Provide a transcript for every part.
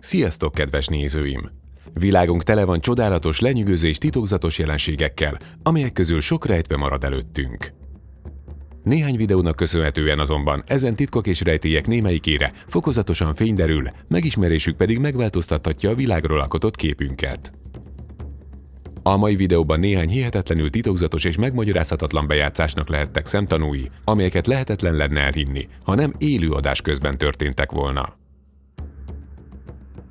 Sziasztok, kedves nézőim! Világunk tele van csodálatos, lenyűgöző és titokzatos jelenségekkel, amelyek közül sok rejtve marad előttünk. Néhány videónak köszönhetően azonban ezen titkok és rejtélyek némelyikére fokozatosan fény derül, megismerésük pedig megváltoztathatja a világról alkotott képünket. A mai videóban néhány hihetetlenül titokzatos és megmagyarázhatatlan bejátszásnak lehettek szemtanúi, amelyeket lehetetlen lenne elhinni, ha nem élő adás közben történtek volna.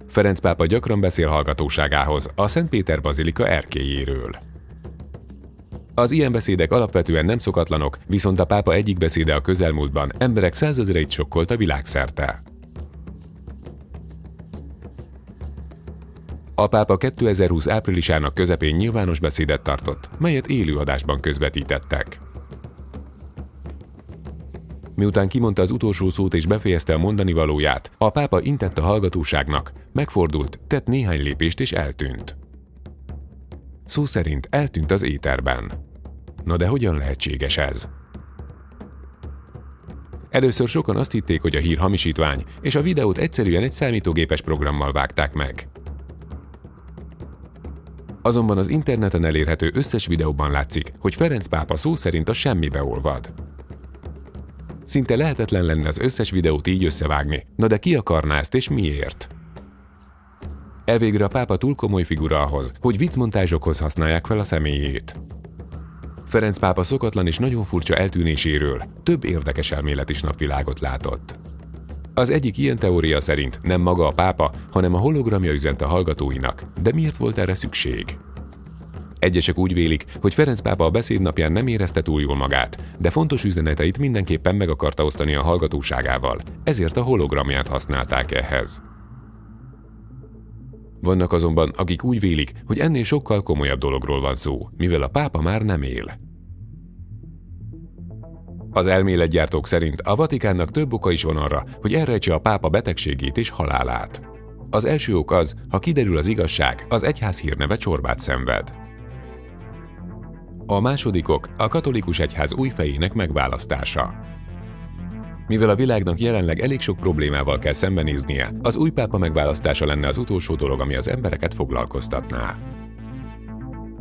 Ferenc pápa gyakran beszél hallgatóságához a Szent Péter Bazilika erkélyéről. Az ilyen beszédek alapvetően nem szokatlanok, viszont a pápa egyik beszéde a közelmúltban emberek százezreit sokkolta világszerte. A pápa 2020 áprilisának közepén nyilvános beszédet tartott, melyet élőadásban közvetítettek. Miután kimondta az utolsó szót és befejezte a mondani valóját, a pápa intett a hallgatóságnak, megfordult, tett néhány lépést és eltűnt. Szó szerint eltűnt az éterben. Na de hogyan lehetséges ez? Először sokan azt hitték, hogy a hír hamisítvány, és a videót egyszerűen egy számítógépes programmal vágták meg. Azonban az interneten elérhető összes videóban látszik, hogy Ferenc pápa szó szerint a semmibe olvad. Szinte lehetetlen lenne az összes videót így összevágni, na de ki akarná ezt és miért? Elvégre a pápa túl komoly figura ahhoz, hogy viccmontázsokhoz használják fel a személyét. Ferenc pápa szokatlan és nagyon furcsa eltűnéséről több érdekes elmélet is napvilágot látott. Az egyik ilyen teória szerint nem maga a pápa, hanem a hologramja üzent a hallgatóinak, de miért volt erre szükség? Egyesek úgy vélik, hogy Ferenc pápa a beszédnapján nem érezte túl jól magát, de fontos üzeneteit mindenképpen meg akarta osztani a hallgatóságával, ezért a hologramját használták ehhez. Vannak azonban, akik úgy vélik, hogy ennél sokkal komolyabb dologról van szó, mivel a pápa már nem él. Az elméletgyártók szerint a Vatikánnak több oka is van arra, hogy elrejtse a pápa betegségét és halálát. Az első ok az, ha kiderül az igazság, az egyház hírneve csorbát szenved. A második ok a Katolikus Egyház új fejének megválasztása. Mivel a világnak jelenleg elég sok problémával kell szembenéznie, az új pápa megválasztása lenne az utolsó dolog, ami az embereket foglalkoztatná.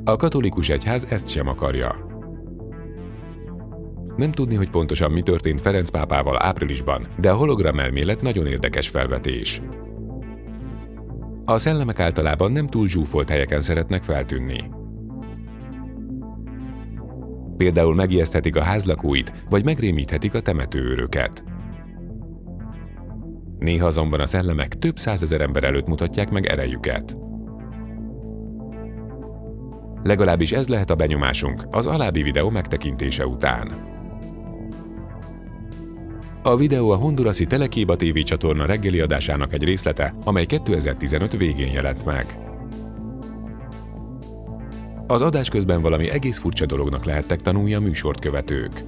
A Katolikus Egyház ezt sem akarja. Nem tudni, hogy pontosan mi történt Ferenc pápával áprilisban, de a hologram elmélet nagyon érdekes felvetés. A szellemek általában nem túl zsúfolt helyeken szeretnek feltűnni. Például megijeszthetik a házlakóit, vagy megrémíthetik a temetőőröket. Néha azonban a szellemek több százezer ember előtt mutatják meg erejüket. Legalábbis ez lehet a benyomásunk az alábbi videó megtekintése után. A videó a Honduraszi Telekéba TV csatorna reggeli adásának egy részlete, amely 2015 végén jelent meg. Az adás közben valami egész furcsa dolognak lehettek tanulni a műsort követők.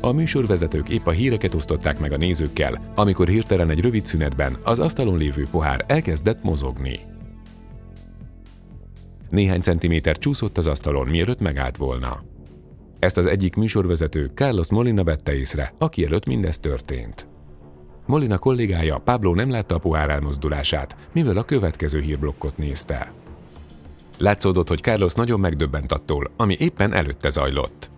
A műsorvezetők épp a híreket osztották meg a nézőkkel, amikor hirtelen egy rövid szünetben az asztalon lévő pohár elkezdett mozogni. Néhány centiméter csúszott az asztalon, mielőtt megállt volna. Ezt az egyik műsorvezető, Carlos Molina vette észre, aki előtt mindez történt. Molina kollégája, Pablo nem látta a pohár elmozdulását, mivel a következő hírblokkot nézte. Látszódott, hogy Carlos nagyon megdöbbent attól, ami éppen előtte zajlott.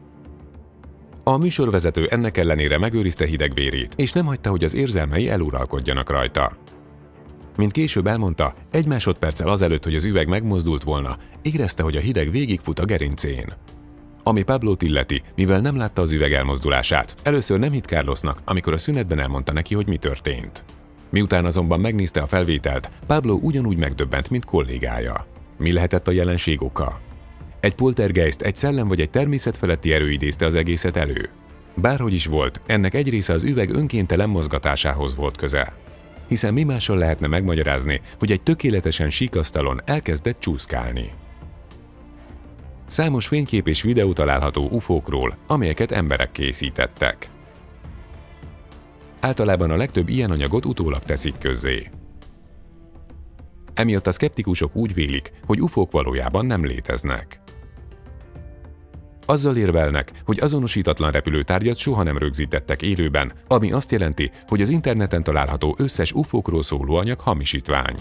A műsorvezető ennek ellenére megőrizte hideg vérét, és nem hagyta, hogy az érzelmei eluralkodjanak rajta. Mint később elmondta, egy másodperccel azelőtt, hogy az üveg megmozdult volna, érezte, hogy a hideg végigfut a gerincén. Ami Pablót illeti, mivel nem látta az üveg elmozdulását, először nem hitt Carlosnak, amikor a szünetben elmondta neki, hogy mi történt. Miután azonban megnézte a felvételt, Pablo ugyanúgy megdöbbent, mint kollégája. Mi lehetett a jelenség oka? Egy poltergeist, egy szellem vagy egy természetfeletti erő idézte az egészet elő. Bárhogy is volt, ennek egy része az üveg önkéntelen mozgatásához volt köze. Hiszen mi mással lehetne megmagyarázni, hogy egy tökéletesen sík asztalon elkezdett csúszkálni. Számos fénykép és videó található UFO-król, amelyeket emberek készítettek. Általában a legtöbb ilyen anyagot utólag teszik közzé. Emiatt a szkeptikusok úgy vélik, hogy UFO-k valójában nem léteznek. Azzal érvelnek, hogy azonosítatlan repülőtárgyat soha nem rögzítettek élőben, ami azt jelenti, hogy az interneten található összes UFO-król szóló anyag hamisítvány.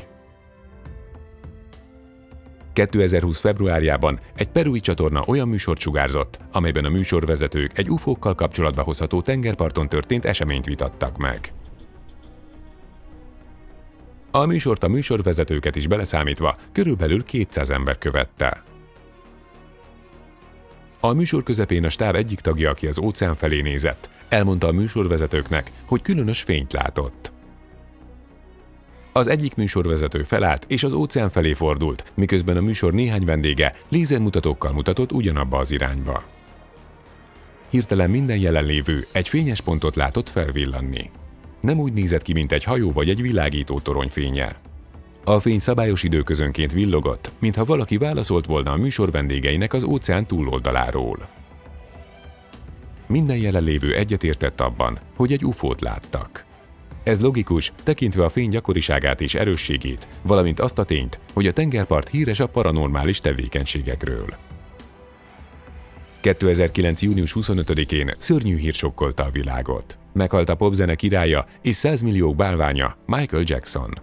2020. februárjában egy perui csatorna olyan műsort sugárzott, amelyben a műsorvezetők egy UFO-kkal kapcsolatba hozható tengerparton történt eseményt vitattak meg. A műsort a műsorvezetőket is beleszámítva körülbelül 200 ember követte. A műsor közepén a stáb egyik tagja, aki az óceán felé nézett, elmondta a műsorvezetőknek, hogy különös fényt látott. Az egyik műsorvezető felállt és az óceán felé fordult, miközben a műsor néhány vendége lézermutatókkal mutatott ugyanabba az irányba. Hirtelen minden jelenlévő egy fényes pontot látott felvillanni. Nem úgy nézett ki, mint egy hajó vagy egy világító torony fénye. A fény szabályos időközönként villogott, mintha valaki válaszolt volna a műsor vendégeinek az óceán túloldaláról. Minden jelenlévő egyetértett abban, hogy egy UFO-t láttak. Ez logikus, tekintve a fény gyakoriságát és erősségét, valamint azt a tényt, hogy a tengerpart híres a paranormális tevékenységekről. 2009. június 25-én szörnyű hír sokkolta a világot. Meghalt a popzene királya és 100 millió bálványa, Michael Jackson.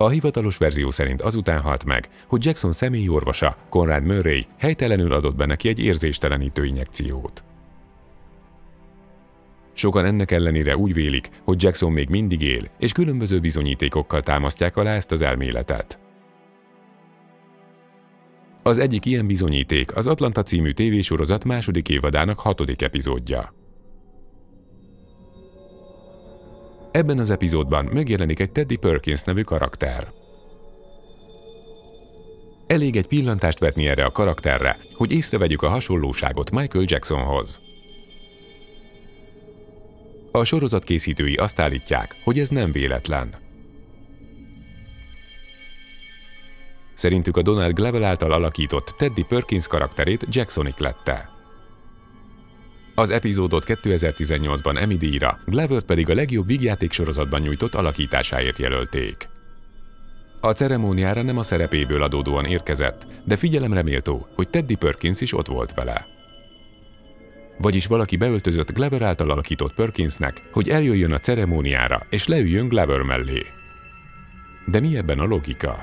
A hivatalos verzió szerint azután halt meg, hogy Jackson személyi orvosa, Conrad Murray helytelenül adott be neki egy érzéstelenítő injekciót. Sokan ennek ellenére úgy vélik, hogy Jackson még mindig él, és különböző bizonyítékokkal támasztják alá ezt az elméletet. Az egyik ilyen bizonyíték az Atlanta című tévésorozat második évadának 6. epizódja. Ebben az epizódban megjelenik egy Teddy Perkins nevű karakter. Elég egy pillantást vetni erre a karakterre, hogy észrevegyük a hasonlóságot Michael Jacksonhoz. A sorozat készítői azt állítják, hogy ez nem véletlen. Szerintük a Donald Glover által alakított Teddy Perkins karakterét Jackson ihlette. Az epizódot 2018-ban Emmy díjra, Glovert pedig a legjobb vígjáték sorozatban nyújtott alakításáért jelölték. A ceremóniára nem a szerepéből adódóan érkezett, de figyelemre méltó, hogy Teddy Perkins is ott volt vele. Vagyis valaki beöltözött Glover által alakított Perkinsnek, hogy eljöjjön a ceremóniára és leüljön Glover mellé. De mi ebben a logika?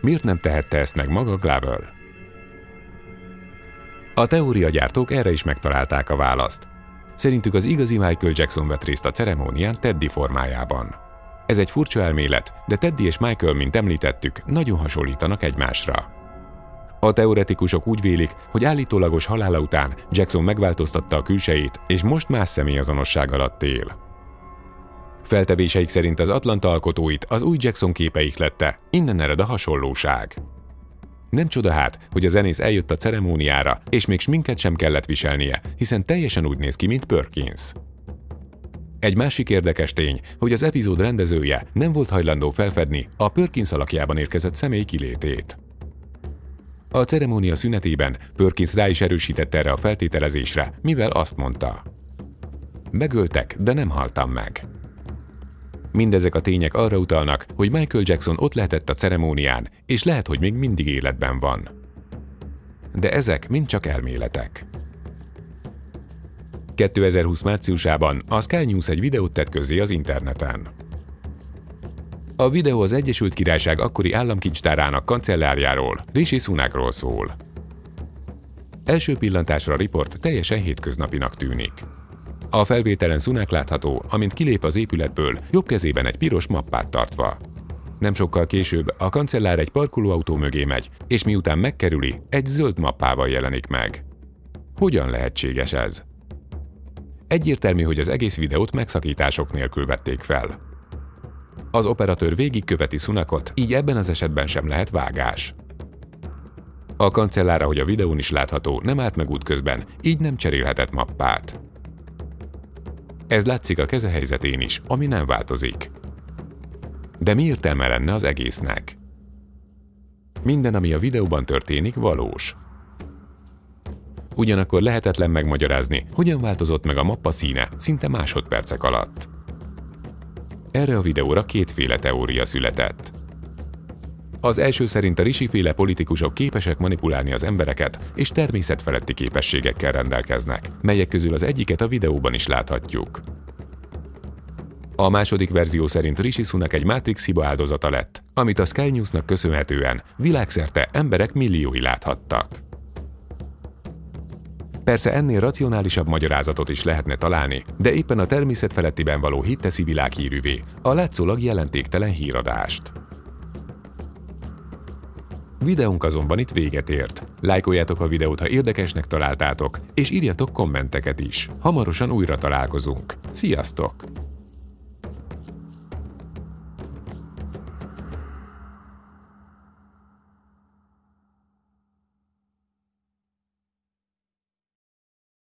Miért nem tehette ezt meg maga Glover? A teóriagyártók erre is megtalálták a választ. Szerintük az igazi Michael Jackson vett részt a ceremónián Teddy formájában. Ez egy furcsa elmélet, de Teddy és Michael, mint említettük, nagyon hasonlítanak egymásra. A teoretikusok úgy vélik, hogy állítólagos halála után Jackson megváltoztatta a külsejét, és most más személyazonosság alatt él. Feltevéseik szerint az Atlanta alkotóit az új Jackson képe ihlette, innen ered a hasonlóság. Nem csoda hát, hogy a zenész eljött a ceremóniára, és még sminket sem kellett viselnie, hiszen teljesen úgy néz ki, mint Perkins. Egy másik érdekes tény, hogy az epizód rendezője nem volt hajlandó felfedni a Perkins alakjában érkezett személy kilétét. A ceremónia szünetében Perkins rá is erősített erre a feltételezésre, mivel azt mondta: "Megöltek, de nem haltam meg." Mindezek a tények arra utalnak, hogy Michael Jackson ott lehetett a ceremónián, és lehet, hogy még mindig életben van. De ezek mind csak elméletek. 2020. márciusában a Sky News egy videót tett közzé az interneten. A videó az Egyesült Királyság akkori államkincstárának kancellárjáról, Rishi Sunakról szól. Első pillantásra a riport teljesen hétköznapinak tűnik. A felvételen Sunak látható, amint kilép az épületből, jobb kezében egy piros mappát tartva. Nem sokkal később a kancellár egy parkolóautó mögé megy, és miután megkerüli, egy zöld mappával jelenik meg. Hogyan lehetséges ez? Egyértelmű, hogy az egész videót megszakítások nélkül vették fel. Az operatőr végigköveti Sunakot, így ebben az esetben sem lehet vágás. A kancellár, ahogy a videón is látható, nem állt meg útközben, így nem cserélhetett mappát. Ez látszik a keze helyzetén is, ami nem változik. De mi értelme lenne az egésznek? Minden, ami a videóban történik, valós. Ugyanakkor lehetetlen megmagyarázni, hogyan változott meg a mappa színe szinte másodpercek alatt. Erre a videóra kétféle teória született. Az első szerint a Rishi-féle politikusok képesek manipulálni az embereket, és természetfeletti képességekkel rendelkeznek, melyek közül az egyiket a videóban is láthatjuk. A második verzió szerint Rishi Sunak egy Matrix hiba áldozata lett, amit a Sky Newsnak köszönhetően világszerte emberek milliói láthattak. Persze ennél racionálisabb magyarázatot is lehetne találni, de éppen a természetfelettiben való hit teszi világhírűvé a látszólag jelentéktelen híradást. Videónk azonban itt véget ért. Lájkoljátok a videót, ha érdekesnek találtátok, és írjatok kommenteket is. Hamarosan újra találkozunk. Sziasztok!